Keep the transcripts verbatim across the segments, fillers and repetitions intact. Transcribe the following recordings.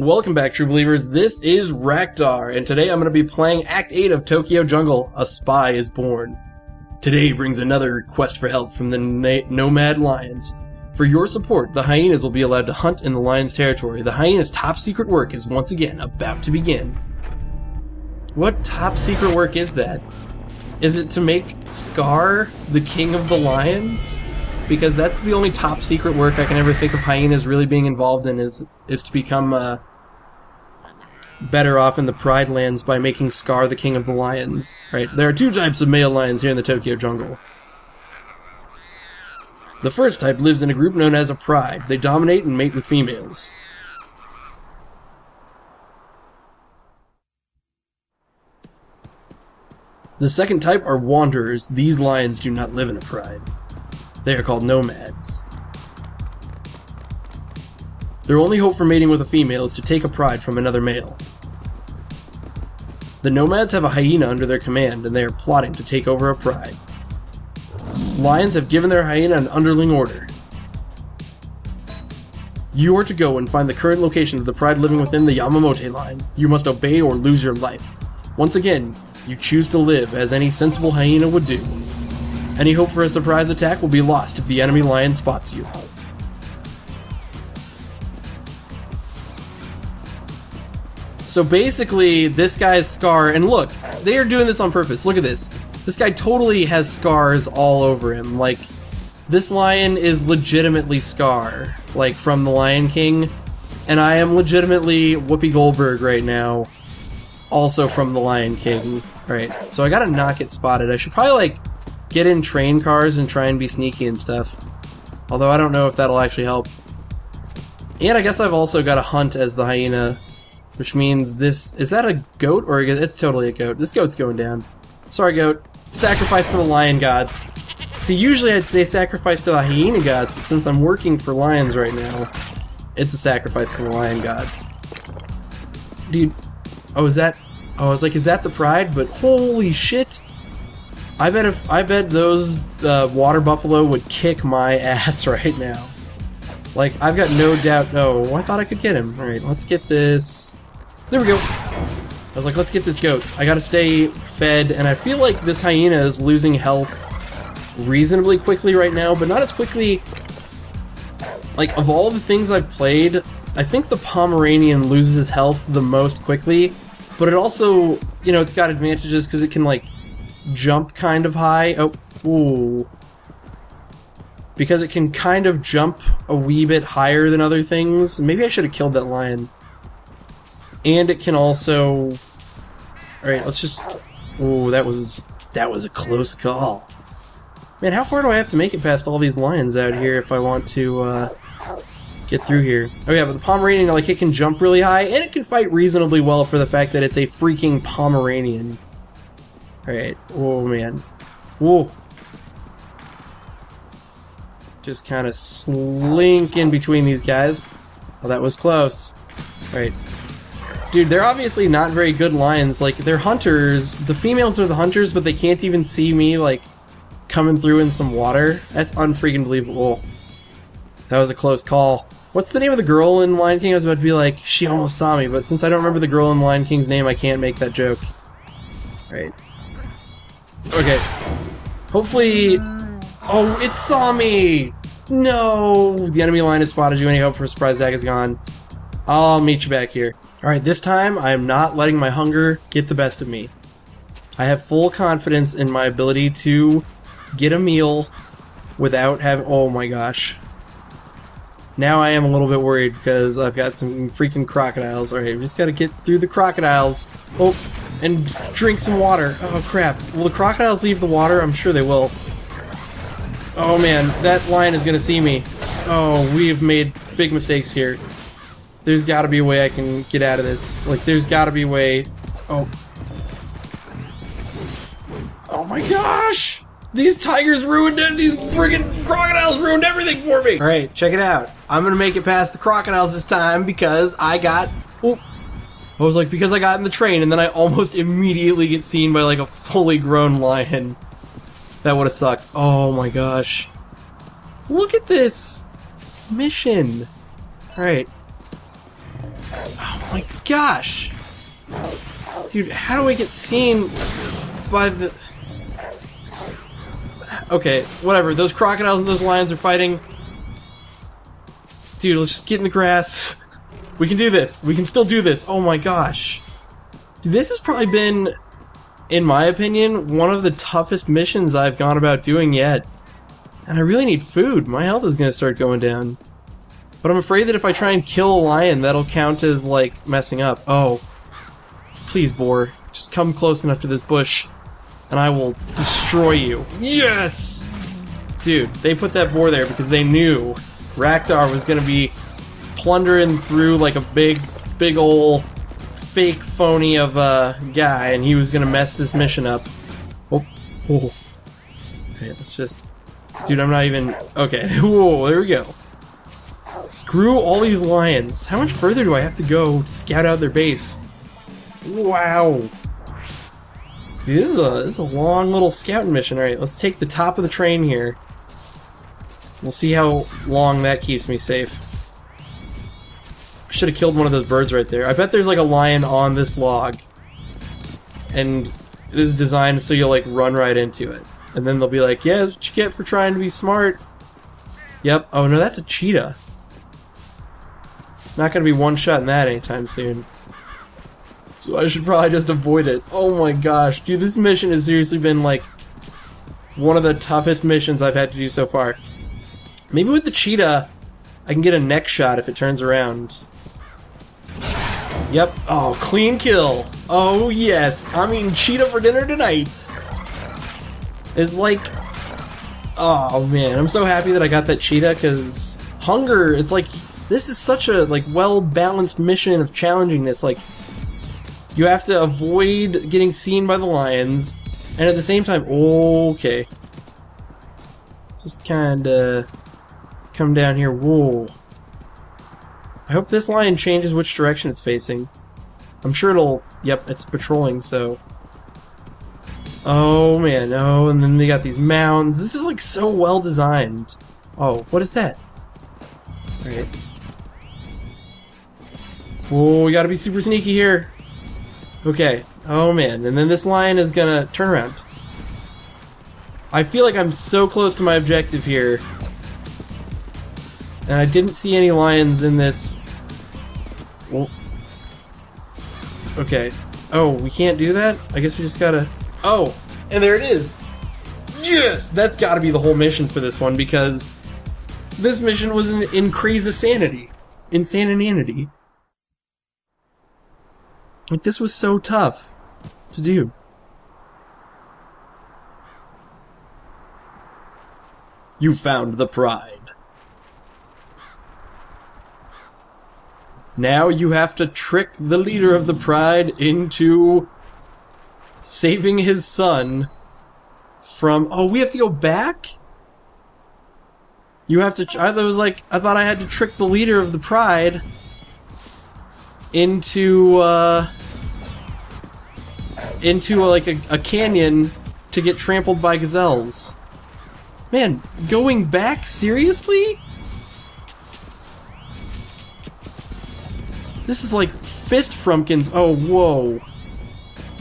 Welcome back, True Believers. This is Rakdar, and today I'm going to be playing Act eight of Tokyo Jungle, A Spy is Born. Today brings another request for help from the na nomad lions. For your support, the hyenas will be allowed to hunt in the lion's territory. The hyenas' top secret work is once again about to begin. What top secret work is that? Is it to make Scar the king of the lions? Because that's the only top secret work I can ever think of hyenas really being involved in, is is to become uh, better off in the Pride Lands by making Scar the king of the lions. Right? There are two types of male lions here in the Tokyo Jungle. The first type lives in a group known as a pride. They dominate and mate with females. The second type are wanderers. These lions do not live in a pride. They are called nomads. Their only hope for mating with a female is to take a pride from another male. The nomads have a hyena under their command, and they are plotting to take over a pride. Lions have given their hyena an underling order. You are to go and find the current location of the pride living within the Yamamoto line. You must obey or lose your life. Once again, you choose to live, as any sensible hyena would do. Any hope for a surprise attack will be lost if the enemy lion spots you. So basically, this guy's Scar, and look, they are doing this on purpose. Look at this. This guy totally has scars all over him. Like, this lion is legitimately Scar, like from the Lion King, and I am legitimately Whoopi Goldberg right now, also from the Lion King. Right, so I gotta not get spotted. I should probably, like, get in train cars and try and be sneaky and stuff. Although I don't know if that'll actually help. And I guess I've also got to hunt as the hyena, which means this... Is that a goat? Or a, it's totally a goat. This goat's going down. Sorry, goat. Sacrifice to the lion gods. See, usually I'd say sacrifice to the hyena gods, but since I'm working for lions right now, it's a sacrifice to the lion gods. Dude. Oh, is that... Oh, I was like, is that the pride? But holy shit! I bet if I bet those uh, water buffalo would kick my ass right now. Like, I've got no doubt. Oh, I thought I could get him. All right, let's get this. There we go. I was like, let's get this goat. I gotta stay fed, and I feel like this hyena is losing health reasonably quickly right now, but not as quickly. Like, of all the things I've played, I think the Pomeranian loses his health the most quickly, but it also, you know, it's got advantages because it can, like, jump kind of high. Oh, ooh. Because it can kind of jump a wee bit higher than other things. Maybe I should have killed that lion. And it can also... Alright, let's just... Ooh, that was... That was a close call. Man, how far do I have to make it past all these lions out here if I want to, uh... get through here? Oh yeah, but the Pomeranian, like, it can jump really high, and it can fight reasonably well for the fact that it's a freaking Pomeranian. Alright, oh man. Whoa. Just kind of slink in between these guys. Oh, that was close. Alright. Dude, they're obviously not very good lions. Like, they're hunters. The females are the hunters, but they can't even see me, like, coming through in some water. That's unfreaking believable. That was a close call. What's the name of the girl in Lion King? I was about to be like, she almost saw me, but since I don't remember the girl in Lion King's name, I can't make that joke. Alright. Okay. Hopefully... Oh, it saw me! No! The enemy lion has spotted you. Any hope for a surprise attack is gone. I'll meet you back here. Alright, this time I am not letting my hunger get the best of me. I have full confidence in my ability to get a meal without having... Oh my gosh. Now I am a little bit worried because I've got some freaking crocodiles. Alright, we just gotta get through the crocodiles. Oh! And drink some water. Oh crap. Will the crocodiles leave the water? I'm sure they will. Oh man, that lion is gonna see me. Oh, we have made big mistakes here. There's gotta be a way I can get out of this. Like, there's gotta be a way. Oh. Oh my gosh! These tigers ruined it! These friggin' crocodiles ruined everything for me! Alright, check it out. I'm gonna make it past the crocodiles this time because I got... Oh. I was like, because I got in the train, and then I almost immediately get seen by, like, a fully grown lion. That would have sucked. Oh my gosh. Look at this mission. Alright. Oh my gosh! Dude, how do I get seen by the... Okay, whatever. Those crocodiles and those lions are fighting. Dude, let's just get in the grass. We can do this. We can still do this. Oh my gosh. This has probably been, in my opinion, one of the toughest missions I've gone about doing yet. And I really need food. My health is going to start going down. But I'm afraid that if I try and kill a lion, that'll count as, like, messing up. Oh. Please, boar. Just come close enough to this bush, and I will destroy you. Yes! Dude, they put that boar there because they knew Rakdar was going to be plundering through like a big, big ol' fake phony of a guy, and he was going to mess this mission up. Oh, oh. Okay, let's just... Dude, I'm not even... Okay, whoa, there we go. Screw all these lions. How much further do I have to go to scout out their base? Wow. Dude, this is a, this is a long little scouting mission. Alright, let's take the top of the train here. We'll see how long that keeps me safe. I should have killed one of those birds right there. I bet there's like a lion on this log. And it is designed so you'll like run right into it. And then they'll be like, yeah, that's what you get for trying to be smart. Yep. Oh no, that's a cheetah. Not gonna be one shot in that anytime soon. So I should probably just avoid it. Oh my gosh, dude, this mission has seriously been like one of the toughest missions I've had to do so far. Maybe with the cheetah, I can get a neck shot if it turns around. Yep. Oh, clean kill. Oh yes, I'm eating cheetah for dinner tonight. It's like, oh man, I'm so happy that I got that cheetah because hunger. It's like this is such a like well-balanced mission of challengingness. Like. You have to avoid getting seen by the lions, and at the same time, okay. Just kinda come down here, whoa. I hope this lion changes which direction it's facing. I'm sure it'll, yep, it's patrolling, so. Oh man, oh, and then they got these mounds. This is like so well designed. Oh, what is that? Alright. Whoa, we gotta be super sneaky here. Okay, oh man, and then this lion is gonna turn around. I feel like I'm so close to my objective here. And I didn't see any lions in this... Well... Okay. Oh, we can't do that? I guess we just gotta... Oh! And there it is! Yes! That's gotta be the whole mission for this one, because... This mission was an increase of sanity. Insanity. Like, this was so tough to do. You found the pride. Now you have to trick the leader of the pride into saving his son from... Oh, we have to go back? You have to... I was like, I thought I had to trick the leader of the pride into, uh... into, like, a, a canyon to get trampled by gazelles. Man, going back? Seriously? This is like fist frumpkins. Oh, whoa.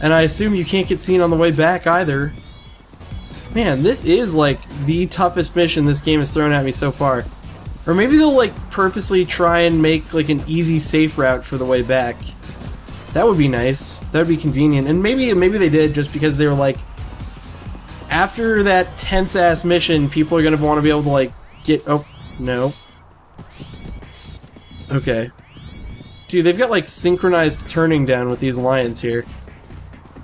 And I assume you can't get seen on the way back either. Man, this is, like, the toughest mission this game has thrown at me so far. Or maybe they'll, like, purposely try and make, like, an easy, safe route for the way back. That would be nice. That would be convenient. And maybe maybe they did just because they were like, after that tense-ass mission, people are going to want to be able to, like, get... Oh, no. Okay. Dude, they've got, like, synchronized turning down with these lions here.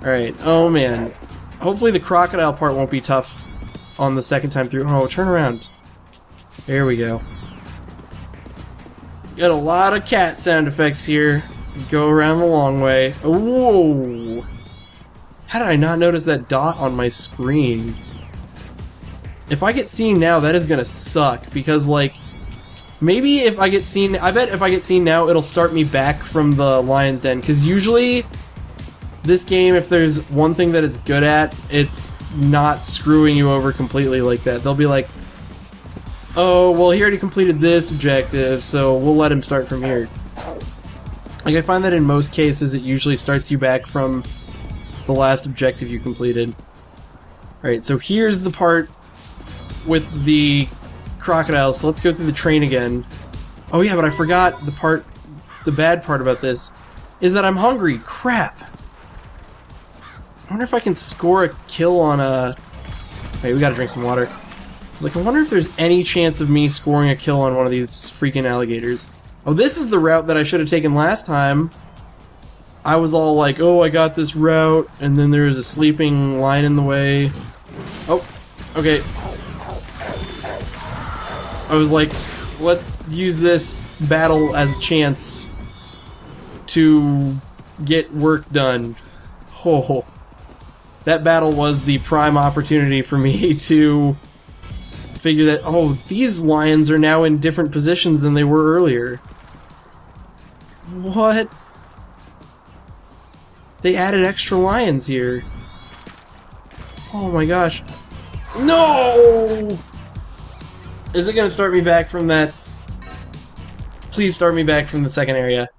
Alright. Oh, man. Hopefully the crocodile part won't be tough on the second time through. Oh, turn around. There we go. Got a lot of cat sound effects here. Go around the long way. Whoa! How did I not notice that dot on my screen? If I get seen now, that is gonna suck, because, like, maybe if I get seen... I bet if I get seen now, it'll start me back from the lion's den, because usually this game, if there's one thing that it's good at, it's not screwing you over completely like that. They'll be like, oh, well, he already completed this objective, so we'll let him start from here. Like, I find that in most cases it usually starts you back from the last objective you completed. Alright, so here's the part with the crocodile, so let's go through the train again. Oh yeah, but I forgot the part, the bad part about this, is that I'm hungry. Crap! I wonder if I can score a kill on a... Wait, we gotta drink some water. I was like, I wonder if there's any chance of me scoring a kill on one of these freaking alligators. Oh, this is the route that I should have taken last time. I was all like, oh, I got this route, and then there's a sleeping lion in the way. Oh, okay. I was like, let's use this battle as a chance to get work done. Oh, that battle was the prime opportunity for me to figure that, oh, these lions are now in different positions than they were earlier. What? They added extra lions here. Oh my gosh. No! Is it gonna start me back from that? Please start me back from the second area.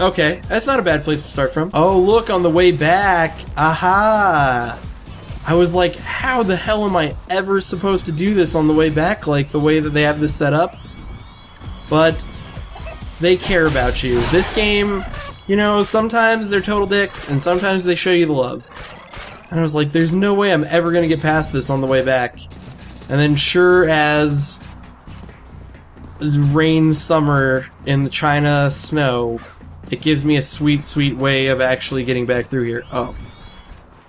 Okay, that's not a bad place to start from. Oh, look, on the way back. Aha! I was like, how the hell am I ever supposed to do this on the way back, like the way that they have this set up? But they care about you. This game, you know, sometimes they're total dicks, and sometimes they show you the love. And I was like, there's no way I'm ever going to get past this on the way back. And then sure as rain summer in the China snow, it gives me a sweet, sweet way of actually getting back through here. Oh.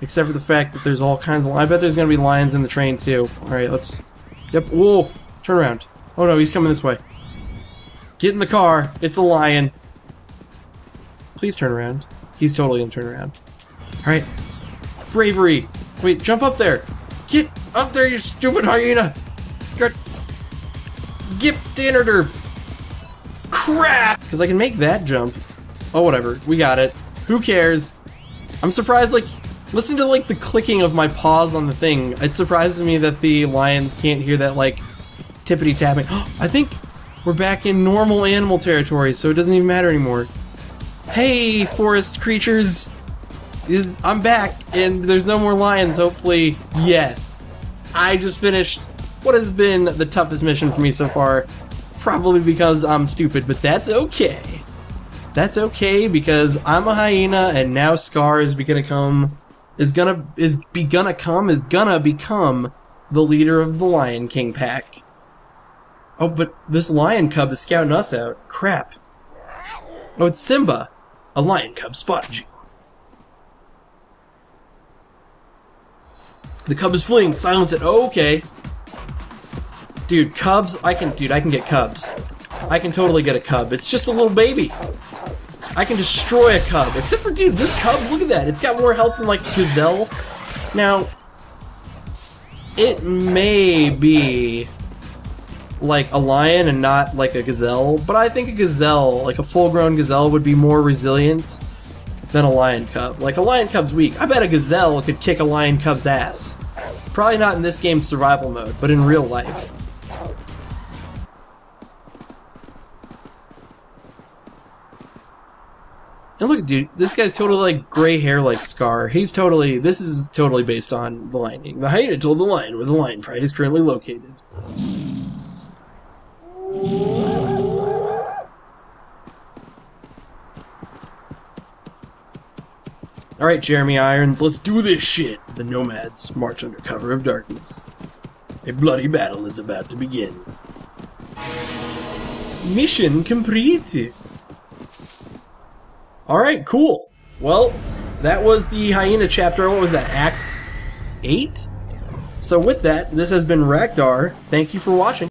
Except for the fact that there's all kinds of... I bet there's going to be lions in the train, too. Alright, let's... Yep. Whoa! Turn around. Oh, no, he's coming this way. Get in the car. It's a lion. Please turn around. He's totally going to turn around. Alright. Bravery! Wait, jump up there! Get up there, you stupid hyena! Get... Get dinner! Crap! Because I can make that jump. Oh, whatever. We got it. Who cares? I'm surprised, like... Listen to, like, the clicking of my paws on the thing. It surprises me that the lions can't hear that, like, tippity-tapping. I think we're back in normal animal territory, so it doesn't even matter anymore. Hey, forest creatures! Is, I'm back, and there's no more lions, hopefully. Yes. I just finished what has been the toughest mission for me so far. Probably because I'm stupid, but that's okay. That's okay, because I'm a hyena, and now Scar is gonna come... Is gonna... Is be gonna come... Is gonna become the leader of the Lion King pack. Oh, but this lion cub is scouting us out. Crap. Oh, it's Simba. A lion cub spotted you. The cub is fleeing. Silence it. Oh, okay. Dude, cubs. I can, dude, I can get cubs. I can totally get a cub. It's just a little baby. I can destroy a cub. Except for, dude, this cub, look at that. It's got more health than, like, gazelle. Now, it may be, like, a lion and not, like, a gazelle. But I think a gazelle, like, a full-grown gazelle would be more resilient than a lion cub. Like, a lion cub's weak. I bet a gazelle could kick a lion cub's ass. Probably not in this game's survival mode, but in real life. And look, dude, this guy's totally, like, gray hair like Scar. He's totally... This is totally based on the Lion King. The hyena told the lion where the lion pride is currently located. Alright, Jeremy Irons, let's do this shit! The nomads march under cover of darkness. A bloody battle is about to begin. Mission complete! Alright, cool. Well, that was the hyena chapter. What was that, Act eight? So with that, this has been Rakdar. Thank you for watching.